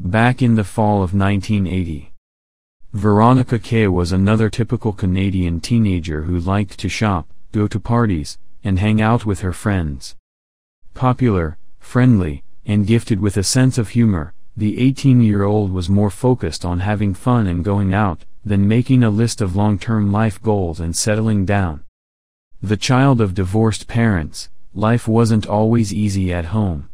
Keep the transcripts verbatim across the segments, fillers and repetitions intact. Back in the fall of nineteen eighty, Veronica Kaye was another typical Canadian teenager who liked to shop, go to parties, and hang out with her friends. Popular, friendly, and gifted with a sense of humor, the eighteen-year-old was more focused on having fun and going out than making a list of long-term life goals and settling down. The child of divorced parents, life wasn't always easy at home.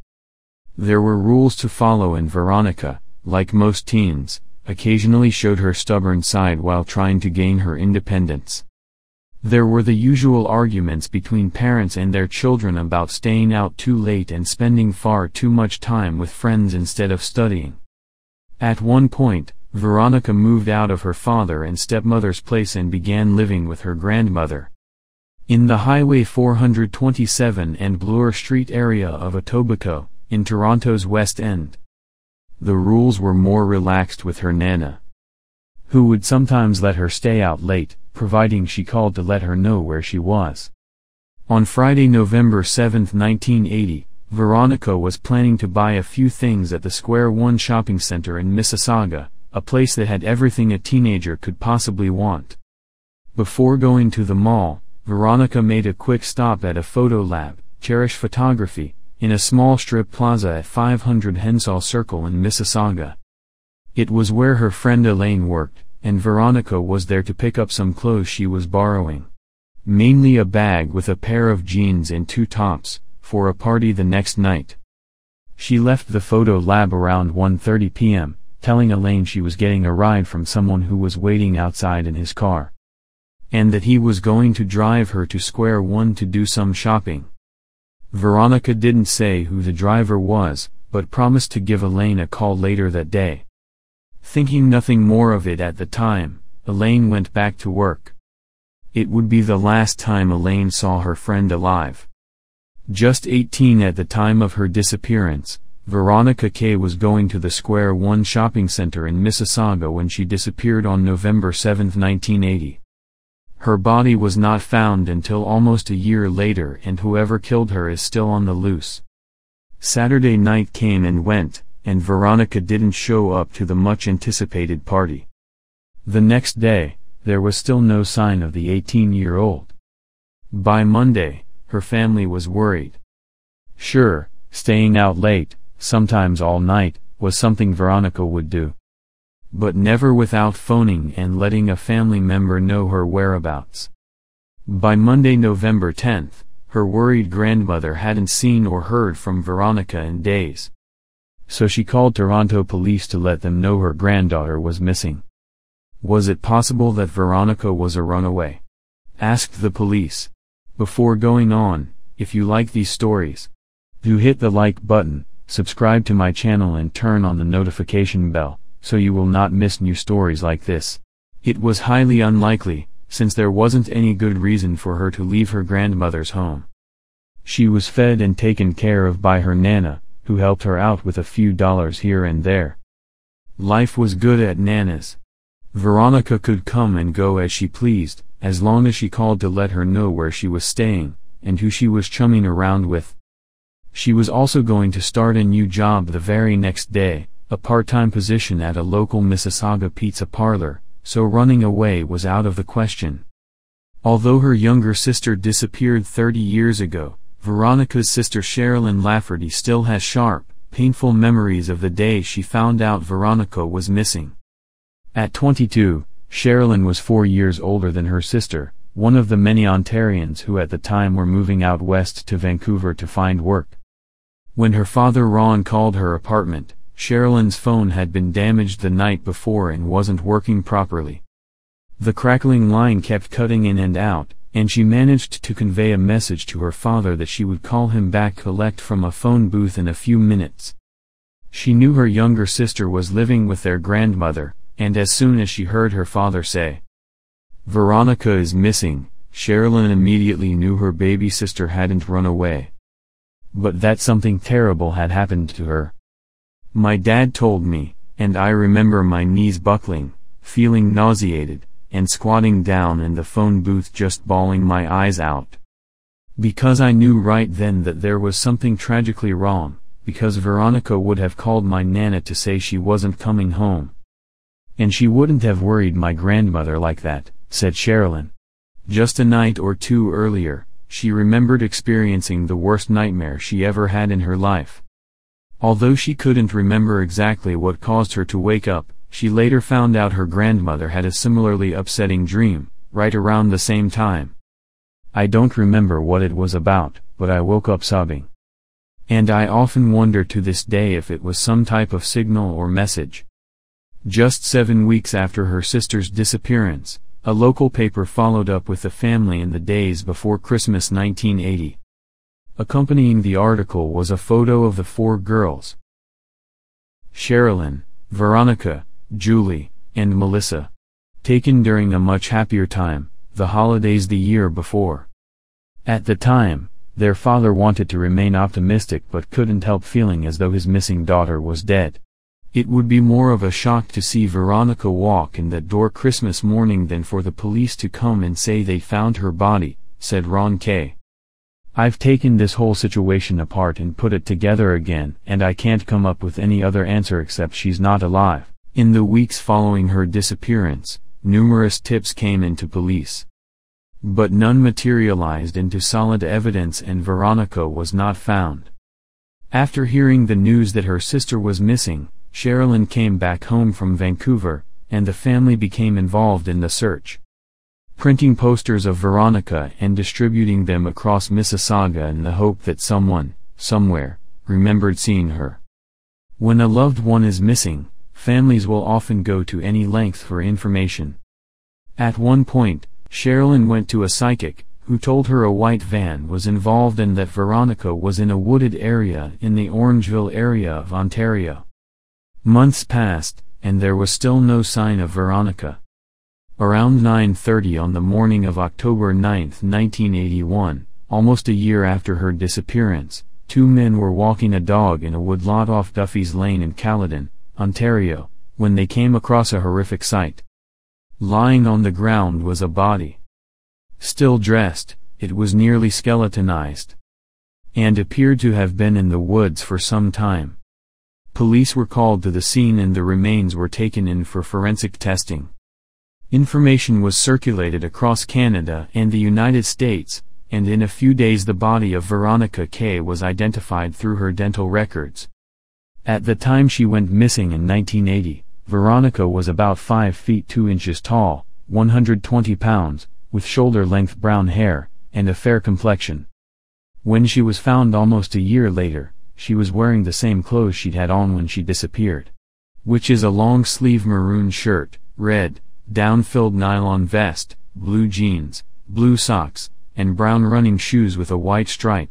There were rules to follow, and Veronica, like most teens, occasionally showed her stubborn side while trying to gain her independence. There were the usual arguments between parents and their children about staying out too late and spending far too much time with friends instead of studying. At one point, Veronica moved out of her father and stepmother's place and began living with her grandmother. In the Highway four hundred twenty-seven and Bloor Street area of Etobicoke, in Toronto's West End. The rules were more relaxed with her Nana, who would sometimes let her stay out late, providing she called to let her know where she was. On Friday, November seventh nineteen eighty, Veronica was planning to buy a few things at the Square One shopping center in Mississauga, a place that had everything a teenager could possibly want. Before going to the mall, Veronica made a quick stop at a photo lab, Cherish Photography, in a small strip plaza at five hundred Hensall Circle in Mississauga. It was where her friend Elaine worked, and Veronica was there to pick up some clothes she was borrowing. Mainly a bag with a pair of jeans and two tops, for a party the next night. She left the photo lab around one thirty p m, telling Elaine she was getting a ride from someone who was waiting outside in his car, and that he was going to drive her to Square One to do some shopping. Veronica didn't say who the driver was, but promised to give Elaine a call later that day. Thinking nothing more of it at the time, Elaine went back to work. It would be the last time Elaine saw her friend alive. Just eighteen at the time of her disappearance, Veronica Kaye was going to the Square One shopping center in Mississauga when she disappeared on November seventh nineteen eighty. Her body was not found until almost a year later, and whoever killed her is still on the loose. Saturday night came and went, and Veronica didn't show up to the much-anticipated party. The next day, there was still no sign of the eighteen-year-old. By Monday, her family was worried. Sure, staying out late, sometimes all night, was something Veronica would do, but never without phoning and letting a family member know her whereabouts. By Monday, November tenth, her worried grandmother hadn't seen or heard from Veronica in days. So she called Toronto police to let them know her granddaughter was missing. Was it possible that Veronica was a runaway? Asked the police. Before going on, if you like these stories, do hit the like button, subscribe to my channel and turn on the notification bell, so you will not miss new stories like this. It was highly unlikely, since there wasn't any good reason for her to leave her grandmother's home. She was fed and taken care of by her Nana, who helped her out with a few dollars here and there. Life was good at Nana's. Veronica could come and go as she pleased, as long as she called to let her know where she was staying, and who she was chumming around with. She was also going to start a new job the very next day, a part-time position at a local Mississauga pizza parlor, so running away was out of the question. Although her younger sister disappeared thirty years ago, Veronica's sister Sherilyn Lafferty still has sharp, painful memories of the day she found out Veronica was missing. At twenty-two, Sherilyn was four years older than her sister, one of the many Ontarians who at the time were moving out west to Vancouver to find work. When her father Ron called her apartment, Sherilyn's phone had been damaged the night before and wasn't working properly. The crackling line kept cutting in and out, and she managed to convey a message to her father that she would call him back collect from a phone booth in a few minutes. She knew her younger sister was living with their grandmother, and as soon as she heard her father say, "Veronica is missing," Sherilyn immediately knew her baby sister hadn't run away, but that something terrible had happened to her. "My dad told me, and I remember my knees buckling, feeling nauseated, and squatting down in the phone booth just bawling my eyes out." Because I knew right then that there was something tragically wrong, because Veronica would have called my Nana to say she wasn't coming home. And she wouldn't have worried my grandmother like that, said Sherilyn. Just a night or two earlier, she remembered experiencing the worst nightmare she ever had in her life. Although she couldn't remember exactly what caused her to wake up, she later found out her grandmother had a similarly upsetting dream, right around the same time. I don't remember what it was about, but I woke up sobbing. And I often wonder to this day if it was some type of signal or message. Just seven weeks after her sister's disappearance, a local paper followed up with the family in the days before Christmas nineteen eighty. Accompanying the article was a photo of the four girls: Sherilyn, Veronica, Julie, and Melissa, taken during a much happier time, the holidays the year before. At the time, their father wanted to remain optimistic but couldn't help feeling as though his missing daughter was dead. It would be more of a shock to see Veronica walk in that door Christmas morning than for the police to come and say they found her body, said Ron Kay. I've taken this whole situation apart and put it together again, and I can't come up with any other answer except she's not alive. In the weeks following her disappearance, numerous tips came into police, but none materialized into solid evidence, and Veronica was not found. After hearing the news that her sister was missing, Sherilyn came back home from Vancouver, and the family became involved in the search, printing posters of Veronica and distributing them across Mississauga in the hope that someone, somewhere, remembered seeing her. When a loved one is missing, families will often go to any length for information. At one point, Sherilyn went to a psychic, who told her a white van was involved and that Veronica was in a wooded area in the Orangeville area of Ontario. Months passed, and there was still no sign of Veronica. Around nine thirty on the morning of October ninth, nineteen eighty-one, almost a year after her disappearance, two men were walking a dog in a woodlot off Duffy's Lane in Caledon, Ontario, when they came across a horrific sight. Lying on the ground was a body. Still dressed, it was nearly skeletonized, and appeared to have been in the woods for some time. Police were called to the scene and the remains were taken in for forensic testing. Information was circulated across Canada and the United States, and in a few days the body of Veronica Kaye was identified through her dental records. At the time she went missing in nineteen eighty, Veronica was about five feet two inches tall, one hundred twenty pounds, with shoulder-length brown hair, and a fair complexion. When she was found almost a year later, she was wearing the same clothes she'd had on when she disappeared, which is a long-sleeve maroon shirt, red, down-filled nylon vest, blue jeans, blue socks, and brown running shoes with a white stripe.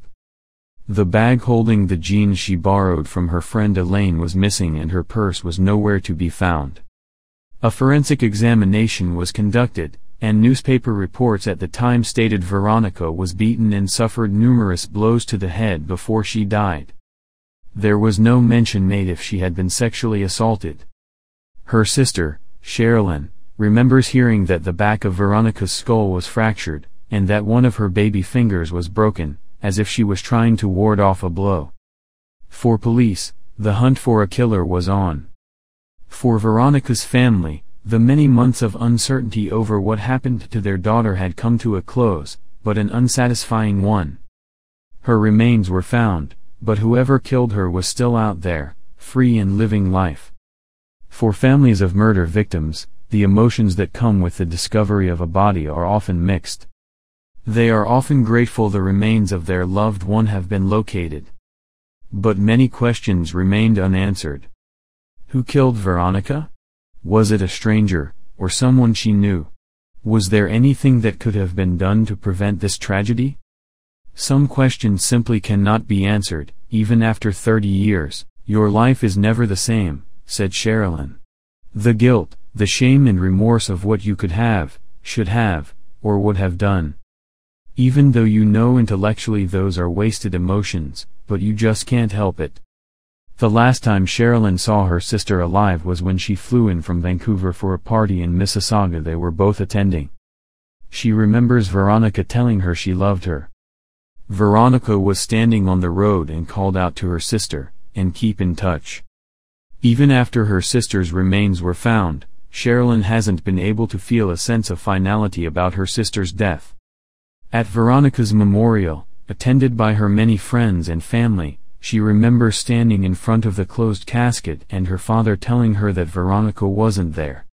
The bag holding the jeans she borrowed from her friend Elaine was missing and her purse was nowhere to be found. A forensic examination was conducted, and newspaper reports at the time stated Veronica was beaten and suffered numerous blows to the head before she died. There was no mention made if she had been sexually assaulted. Her sister, Sherilyn, remembers hearing that the back of Veronica's skull was fractured, and that one of her baby fingers was broken, as if she was trying to ward off a blow. For police, the hunt for a killer was on. For Veronica's family, the many months of uncertainty over what happened to their daughter had come to a close, but an unsatisfying one. Her remains were found, but whoever killed her was still out there, free and living life. For families of murder victims, the emotions that come with the discovery of a body are often mixed. They are often grateful the remains of their loved one have been located, but many questions remained unanswered. Who killed Veronica? Was it a stranger, or someone she knew? Was there anything that could have been done to prevent this tragedy? Some questions simply cannot be answered, even after thirty years. Your life is never the same, said Sherilyn. The guilt, the shame and remorse of what you could have, should have, or would have done. Even though you know intellectually those are wasted emotions, but you just can't help it. The last time Sherilyn saw her sister alive was when she flew in from Vancouver for a party in Mississauga they were both attending. She remembers Veronica telling her she loved her. Veronica was standing on the road and called out to her sister, and keep in touch. Even after her sister's remains were found, Sherilyn hasn't been able to feel a sense of finality about her sister's death. At Veronica's memorial, attended by her many friends and family, she remembers standing in front of the closed casket and her father telling her that Veronica wasn't there.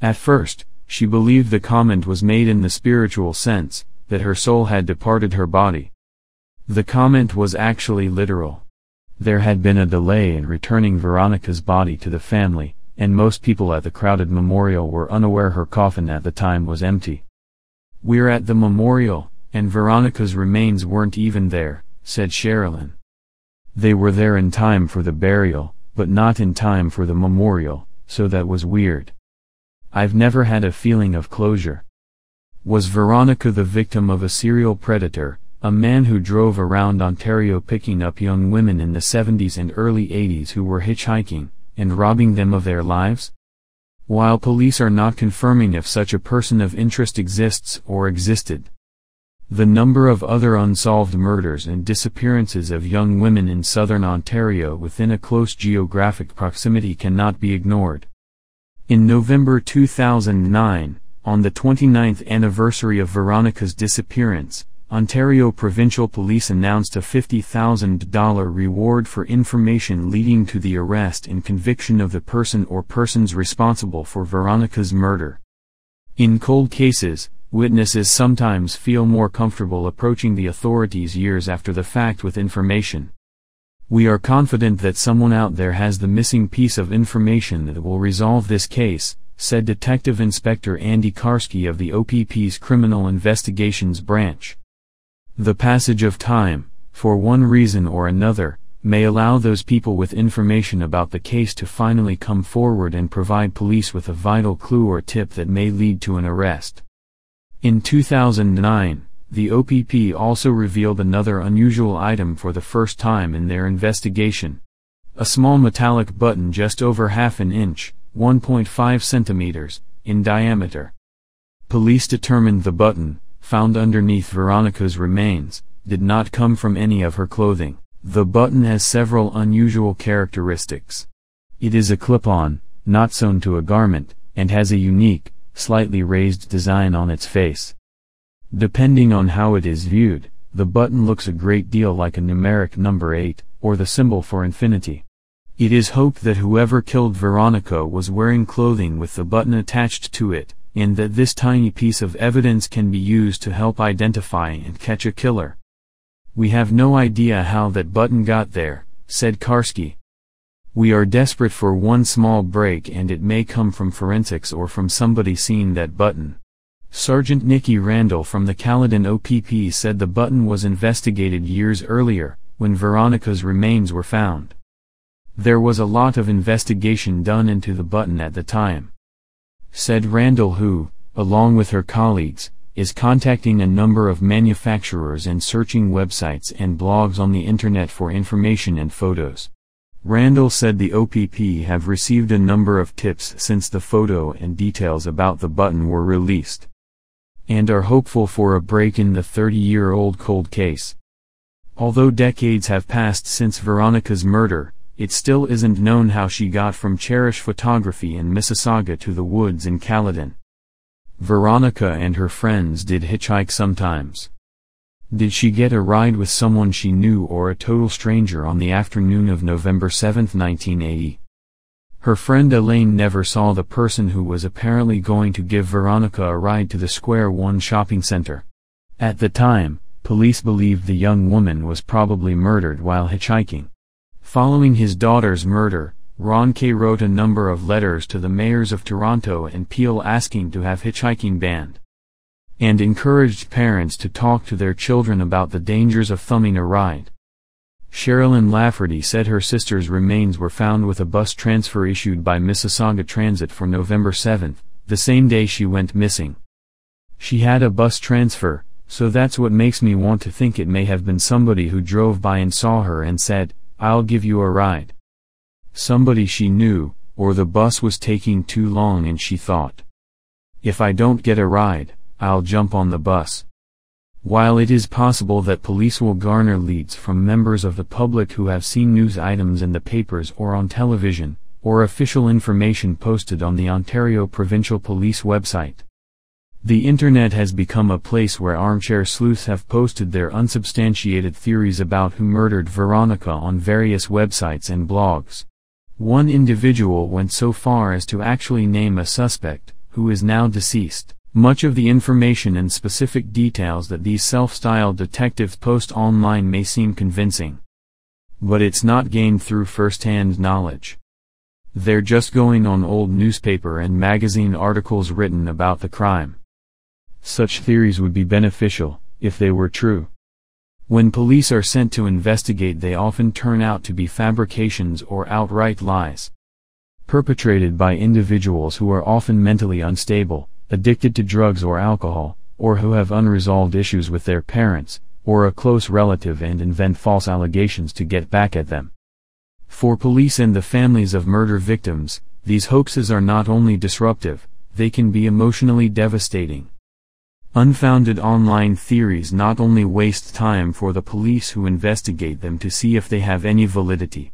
At first, she believed the comment was made in the spiritual sense, that her soul had departed her body. The comment was actually literal. There had been a delay in returning Veronica's body to the family, and most people at the crowded memorial were unaware her coffin at the time was empty. "We're at the memorial, and Veronica's remains weren't even there," said Sherilyn. "They were there in time for the burial, but not in time for the memorial, so that was weird. I've never had a feeling of closure." Was Veronica the victim of a serial predator, a man who drove around Ontario picking up young women in the seventies and early eighties who were hitchhiking, and robbing them of their lives? While police are not confirming if such a person of interest exists or existed, the number of other unsolved murders and disappearances of young women in southern Ontario within a close geographic proximity cannot be ignored. In November two thousand nine, on the twenty-ninth anniversary of Veronica's disappearance, Ontario Provincial Police announced a fifty thousand dollars reward for information leading to the arrest and conviction of the person or persons responsible for Veronica's murder. In cold cases, witnesses sometimes feel more comfortable approaching the authorities years after the fact with information. "We are confident that someone out there has the missing piece of information that will resolve this case," said Detective Inspector Andy Karski of the O P P's Criminal Investigations Branch. "The passage of time, for one reason or another, may allow those people with information about the case to finally come forward and provide police with a vital clue or tip that may lead to an arrest." In two thousand nine, the O P P also revealed another unusual item for the first time in their investigation: a small metallic button just over half an inch, one point five centimeters, in diameter. Police determined the button, found underneath Veronica's remains, did not come from any of her clothing. The button has several unusual characteristics. It is a clip-on, not sewn to a garment, and has a unique, slightly raised design on its face. Depending on how it is viewed, the button looks a great deal like a numeric number eight, or the symbol for infinity. It is hoped that whoever killed Veronica was wearing clothing with the button attached to it, and that this tiny piece of evidence can be used to help identify and catch a killer. "We have no idea how that button got there," said Karski. "We are desperate for one small break, and it may come from forensics or from somebody seeing that button." Sergeant Nikki Randall from the Caledon O P P said the button was investigated years earlier, when Veronica's remains were found. "There was a lot of investigation done into the button at the time," said Randall, who, along with her colleagues, is contacting a number of manufacturers and searching websites and blogs on the internet for information and photos. Randall said the O P P have received a number of tips since the photo and details about the button were released, and are hopeful for a break in the thirty-year-old cold case. Although decades have passed since Veronica's murder, it still isn't known how she got from Cherish Photography in Mississauga to the woods in Caledon. Veronica and her friends did hitchhike sometimes. Did she get a ride with someone she knew or a total stranger on the afternoon of November seventh, nineteen eighty? Her friend Elaine never saw the person who was apparently going to give Veronica a ride to the Square One shopping center. At the time, police believed the young woman was probably murdered while hitchhiking. Following his daughter's murder, Ron Kay wrote a number of letters to the mayors of Toronto and Peel asking to have hitchhiking banned, and encouraged parents to talk to their children about the dangers of thumbing a ride. Sherilyn Lafferty said her sister's remains were found with a bus transfer issued by Mississauga Transit for November seventh, the same day she went missing. "She had a bus transfer, so that's what makes me want to think it may have been somebody who drove by and saw her and said, 'I'll give you a ride.' Somebody she knew, or the bus was taking too long and she thought, 'If I don't get a ride, I'll jump on the bus.' While it is possible that police will garner leads from members of the public who have seen news items in the papers or on television, or official information posted on the Ontario Provincial Police website. The internet has become a place where armchair sleuths have posted their unsubstantiated theories about who murdered Veronica on various websites and blogs. One individual went so far as to actually name a suspect, who is now deceased. Much of the information and specific details that these self-styled detectives post online may seem convincing, but it's not gained through first-hand knowledge. They're just going on old newspaper and magazine articles written about the crime. Such theories would be beneficial, if they were true. When police are sent to investigate, they often turn out to be fabrications or outright lies, perpetrated by individuals who are often mentally unstable, addicted to drugs or alcohol, or who have unresolved issues with their parents, or a close relative, and invent false allegations to get back at them. For police and the families of murder victims, these hoaxes are not only disruptive, they can be emotionally devastating. Unfounded online theories not only waste time for the police who investigate them to see if they have any validity,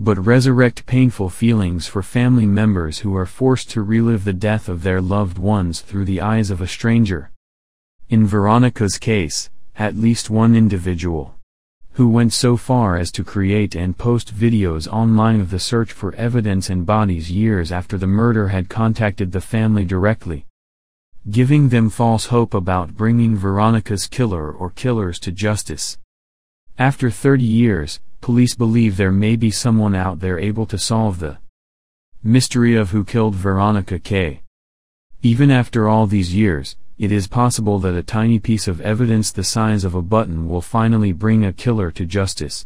but resurrect painful feelings for family members who are forced to relive the death of their loved ones through the eyes of a stranger. In Veronica's case, at least one individual, who went so far as to create and post videos online of the search for evidence and bodies years after the murder, had contacted the family directly, giving them false hope about bringing Veronica's killer or killers to justice. After thirty years, police believe there may be someone out there able to solve the mystery of who killed Veronica Kaye. Even after all these years, it is possible that a tiny piece of evidence the size of a button will finally bring a killer to justice.